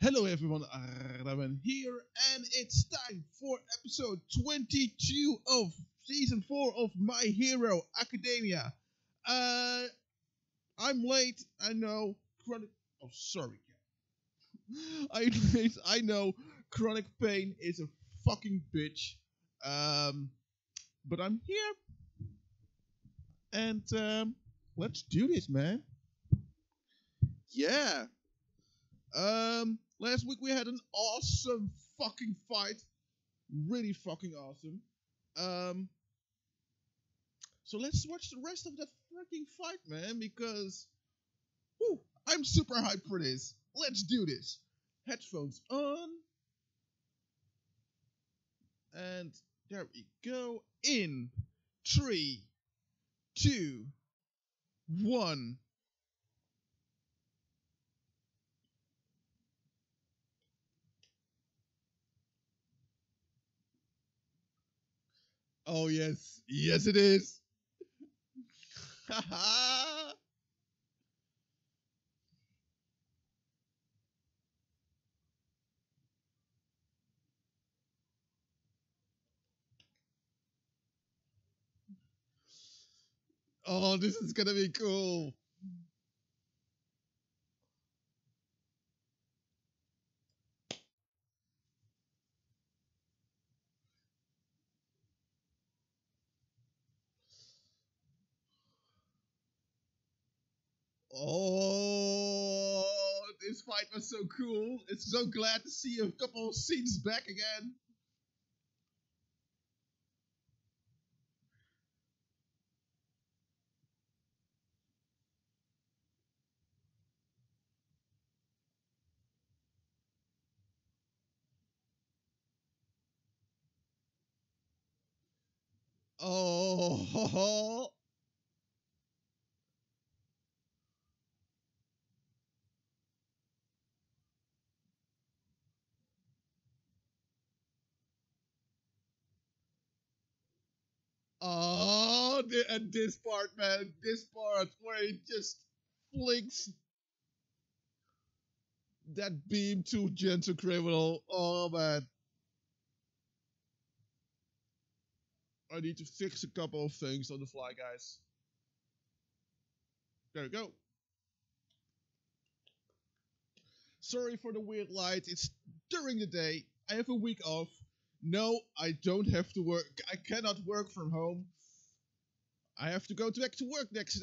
Hello everyone, Ardawen here, and it's time for episode 22 of season 4 of My Hero Academia. I'm late, I know. I'm late, I know. Chronic pain is a fucking bitch. But I'm here, and let's do this, man. Yeah. Last week we had an awesome fucking fight, really fucking awesome. So let's watch the rest of that freaking fight, man, because, whew, I'm super hyped for this. Let's do this. Headphones on, and there we go. In 3, 2, 1. Oh, yes. Yes, it is. Oh, this is gonna be cool. Oh, this fight was so cool. It's so glad to see a couple of scenes back again. Oh, oh, and this part, man, this part where he just flings that beam to Gentle Criminal. Oh, man. I need to fix a couple of things on the fly, guys. There we go. Sorry for the weird light. It's during the day. I have a week off. No, I don't have to work. I cannot work from home. I have to go back to work next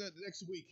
week.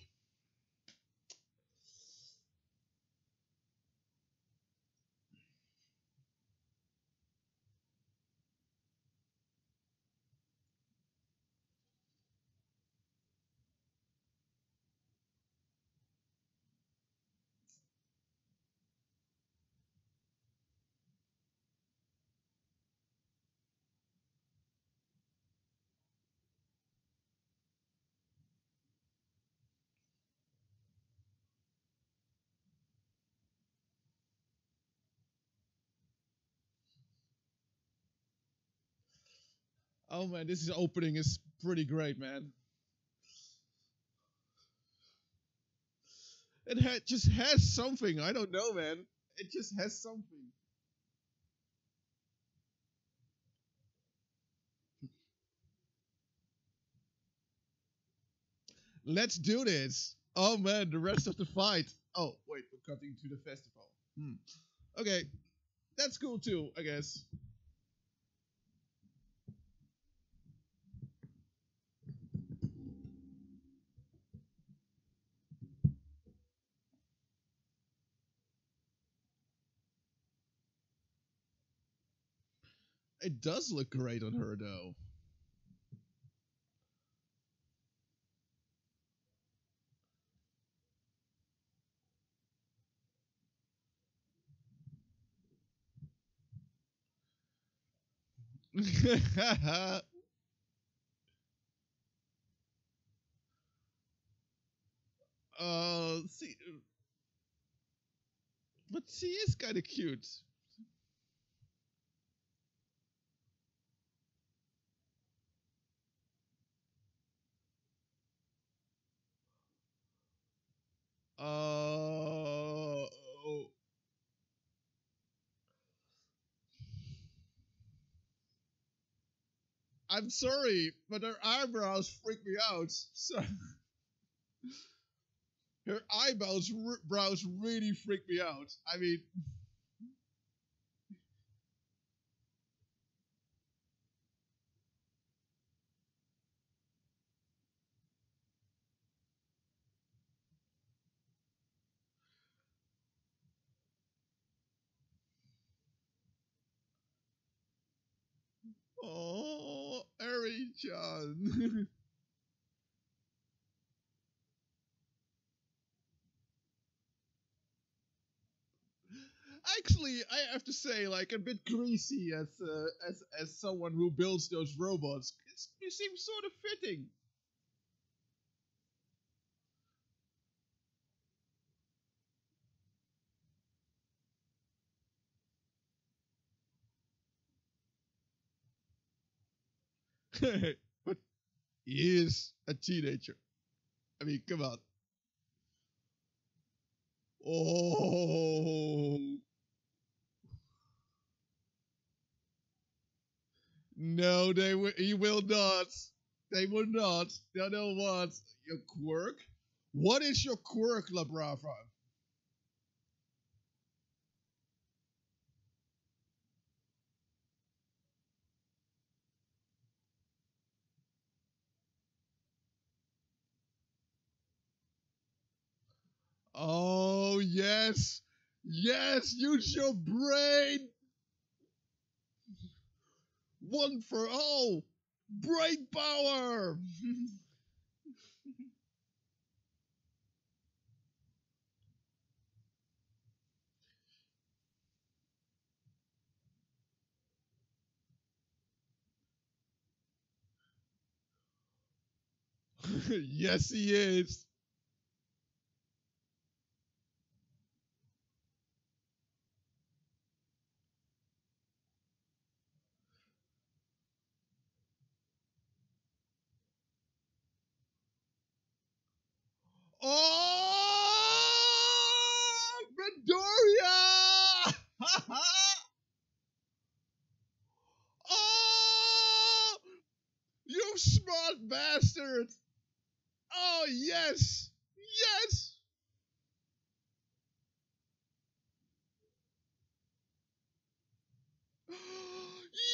Oh man, this opening is pretty great, man. It just has something. I don't know, man. It just has something. Let's do this. Oh man, the rest of the fight. Oh, wait, we're cutting to the festival. Okay, that's cool too, I guess. It does look great on her, though. See, but she is kind of cute. I'm sorry, but her eyebrows freak me out. So her eyebrows really freak me out. I mean, oh, Ari-chan. Actually, I have to say, like, a bit greasy as someone who builds those robots. It seems sort of fitting. But he is a teenager. I mean, come on. Oh no, he will not. They will not. They don't want your quirk. What is your quirk, La Brava? Oh, yes. Yes, use your brain. One for all. Brain power. Yes, he is. Oh, Midoriya! Oh, you smart bastard! Oh, yes! Yes!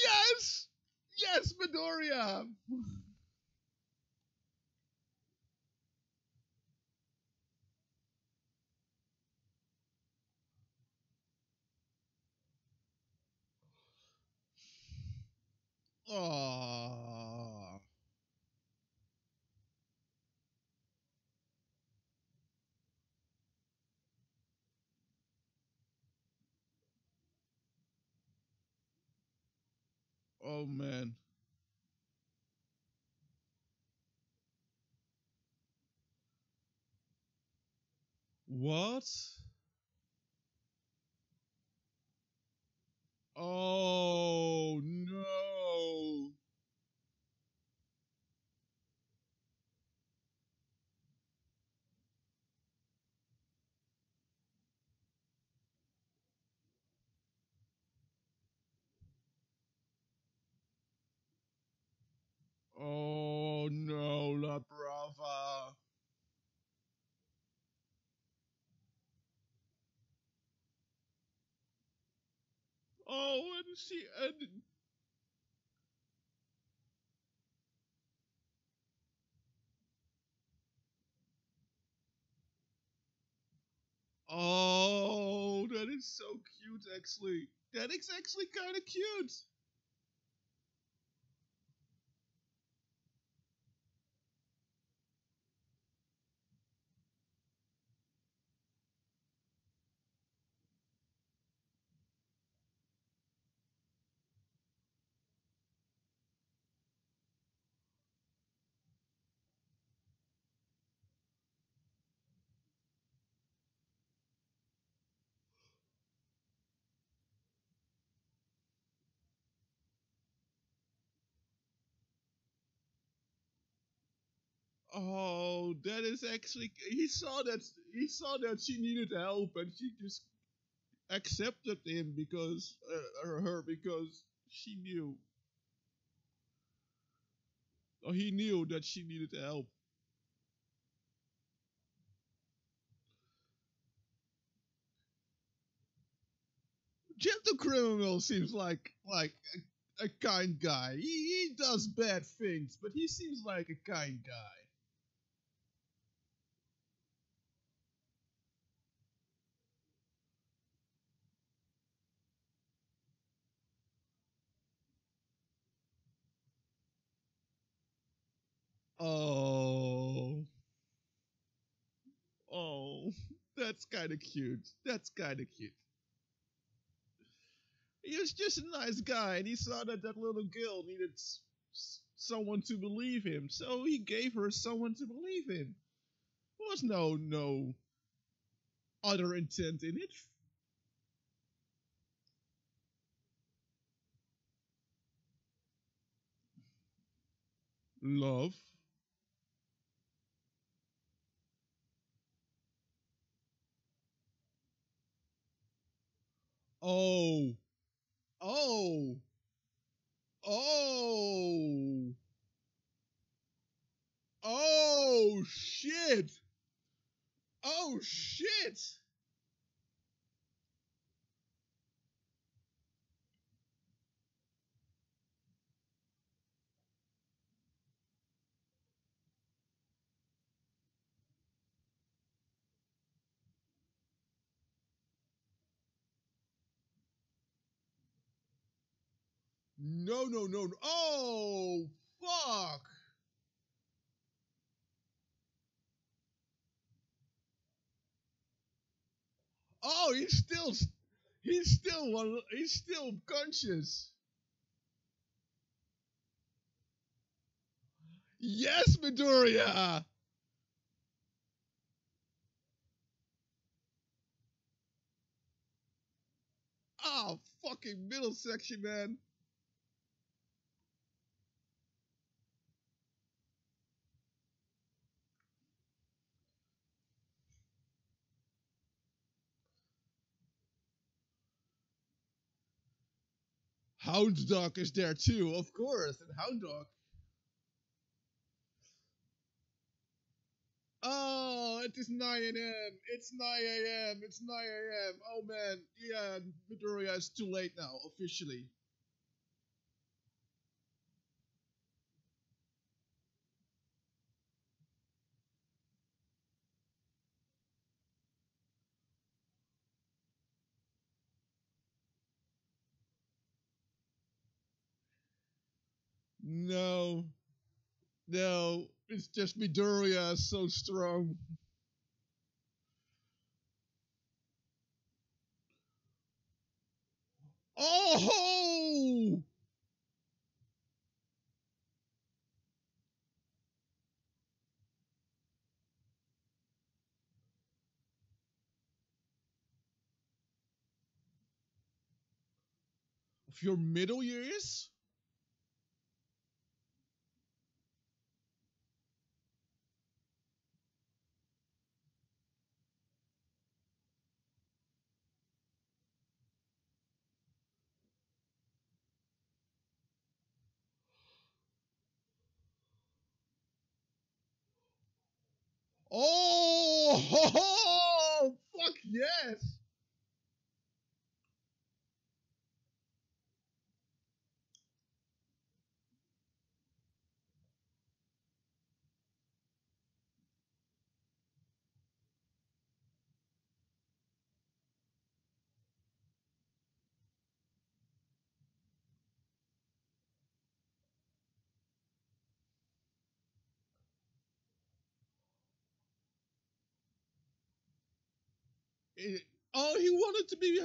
Yes! Yes, Midoriya! Oh. Oh man. What? Oh no. Oh no, La Brava. Oh, and she ended. Oh, that is so cute, actually. That is actually kind of cute. Oh, that is actually, he saw that she needed help and she just accepted him because, her because she knew. or he knew that she needed help. Gentle Criminal seems like a kind guy. He does bad things, but he seems like a kind guy. Oh, that's kind of cute. That's kind of cute. He was just a nice guy, and he saw that that little girl needed someone to believe him, so he gave her someone to believe him. There was no other intent in it. Love. Oh, shit. Oh, shit. No. Oh, fuck. Oh, he's still conscious. Yes, Midoriya. Oh, fucking middle section, man. Hound Dog is there too, of course, and Hound Dog. Oh, it is 9 a.m. It's 9 a.m. It's 9 a.m. Oh man, yeah, Midoriya is too late now, officially. No, it's just Midoriya is so strong. Oh! Of your middle years? Oh, fuck yes. Oh, he wanted to be a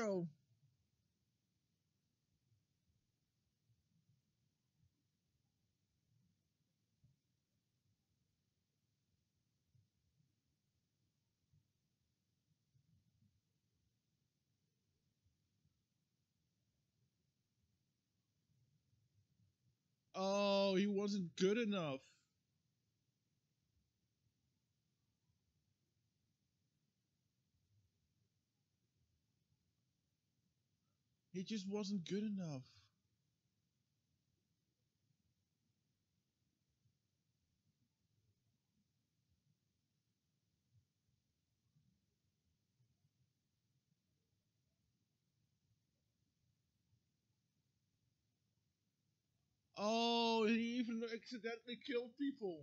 hero. Oh, he wasn't good enough. He just wasn't good enough. accidentally kill people.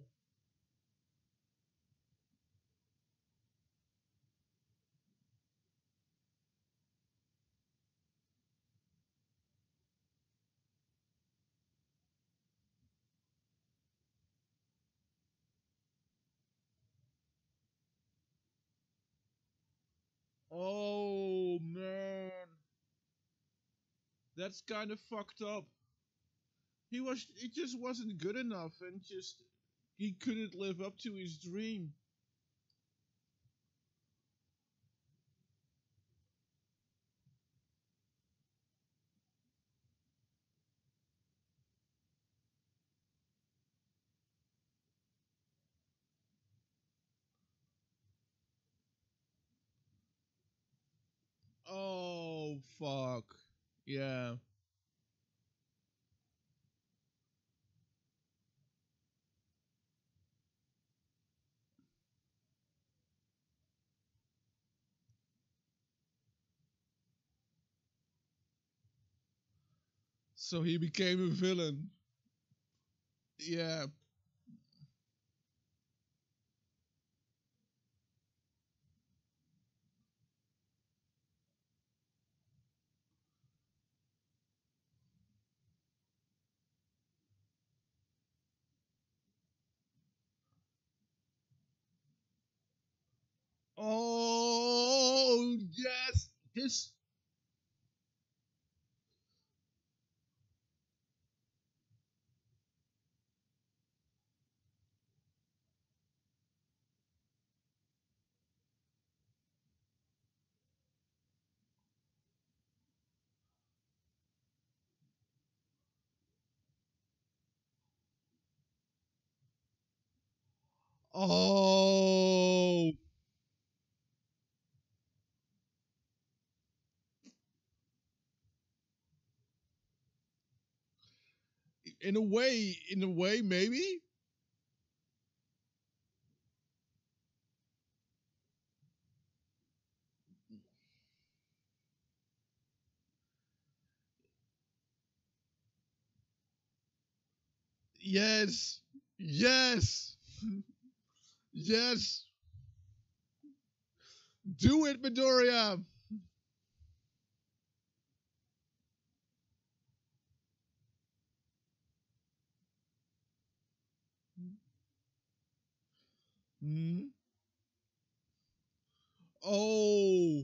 Oh, man. That's kind of fucked up. He just wasn't good enough and he couldn't live up to his dream. Oh, fuck. Yeah. So he became a villain. Yeah. Oh, yes, this. Oh. In a way, maybe? Yes. Yes. Yes. Do it, Midoriya. Hmm. Oh.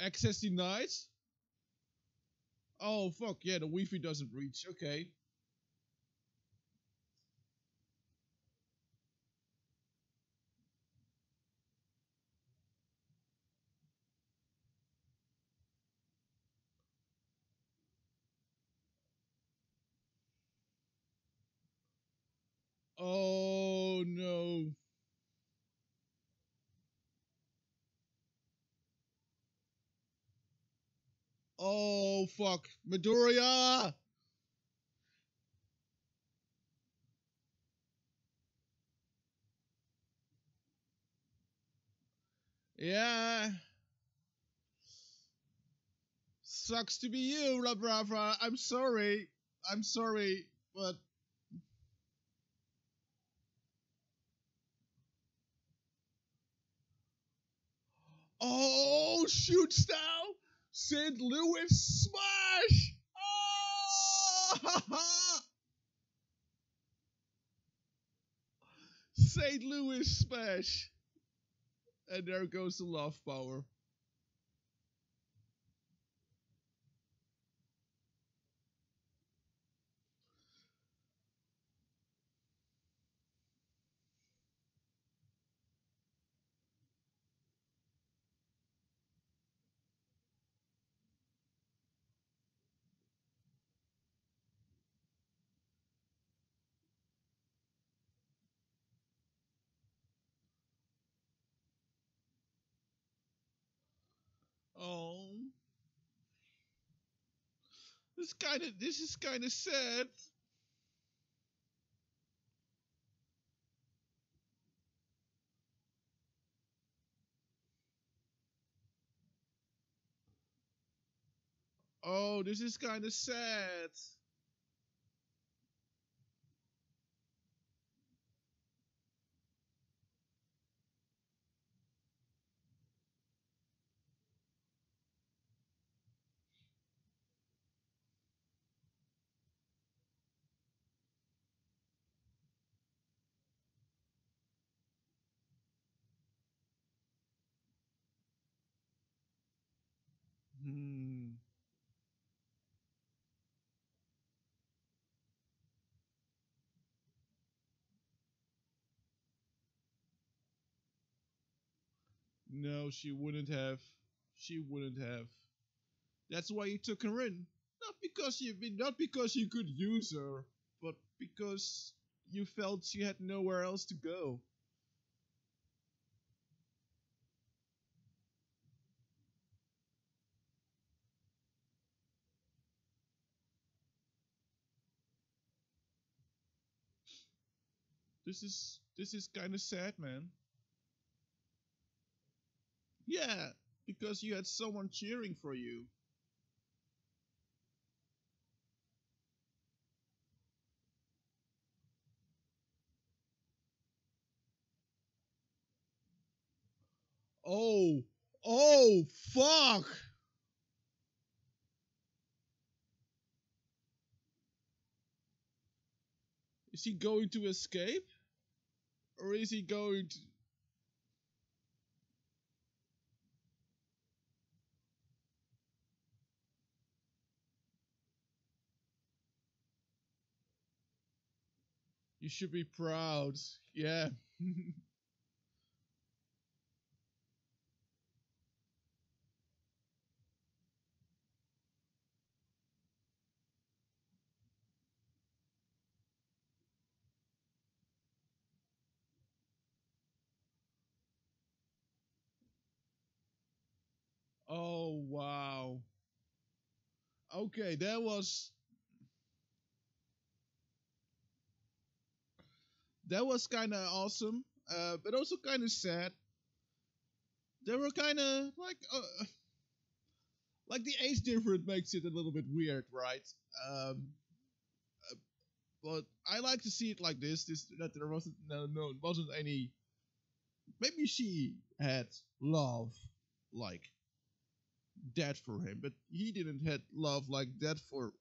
Access denied? Oh, fuck, yeah, the Wi-Fi doesn't reach, okay. Oh, no. Oh, fuck. Midoriya! Yeah. Sucks to be you, Labrador. I'm sorry. I'm sorry, but... Oh, shoot style! St. Louis Smash! Oh! St. Louis Smash! And there goes the love power. This is kind of sad. Oh, this is kind of sad. No, she wouldn't have. She wouldn't have. That's why you took her in. Not because you could use her, but because you felt she had nowhere else to go. This is kind of sad, man. Yeah, because you had someone cheering for you. Oh, fuck! Is he going to escape? Or is he going to... You should be proud. Yeah. Oh, wow. Okay, that was kind of awesome, but also kind of sad. They were kind of like the age difference makes it a little bit weird, right? But I like to see it like this. That there wasn't it wasn't any. Maybe she had love like that for him, but he didn't had love like that for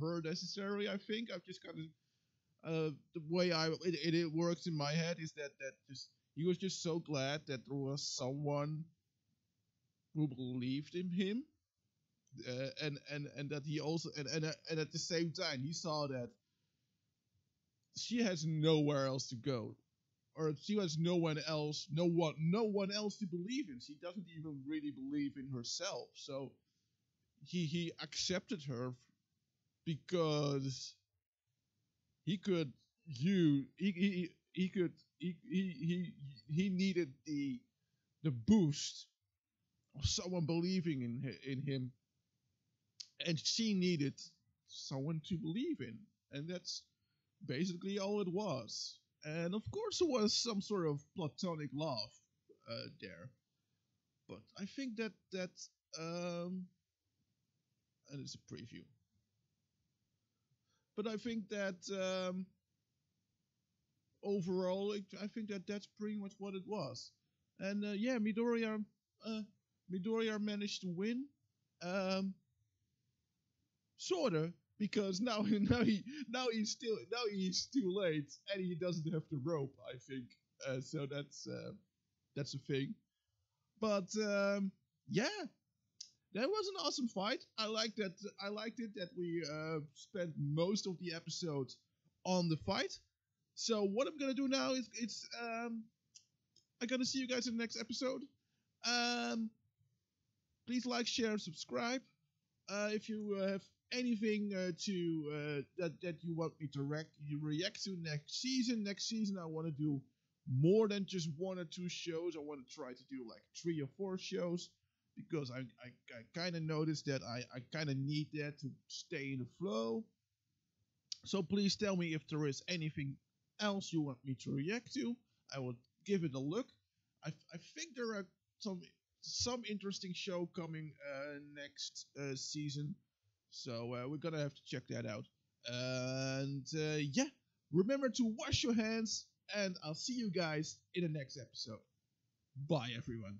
her necessarily. I think I've just kind of. The way it works in my head is that he was just so glad that there was someone who believed in him, and that he also and at the same time he saw that she has nowhere else to go, or she has no one else to believe in. She doesn't even really believe in herself, so he accepted her because. He needed the boost of someone believing in him, and she needed someone to believe in, and that's basically all it was. And of course, there was some sort of platonic love there, but I think that and it's a preview. But I think that overall, I think that's pretty much what it was. And yeah, Midoriya managed to win, sorta, because now he's too late and he doesn't have the rope. I think so. That's a thing. But yeah. That was an awesome fight. I liked it that we spent most of the episode on the fight. So what I'm gonna do now is I'm gonna see you guys in the next episode. Please like, share, and subscribe. If you have anything that you want me to react to next season, I want to do more than just 1 or 2 shows. I want to try to do like 3 or 4 shows. because I kind of noticed that I kind of need that to stay in the flow. So please tell me if there is anything else you want me to react to. I will give it a look. I think there are some interesting show coming next season. So we're gonna have to check that out. And yeah, remember to wash your hands, and I'll see you guys in the next episode. Bye everyone.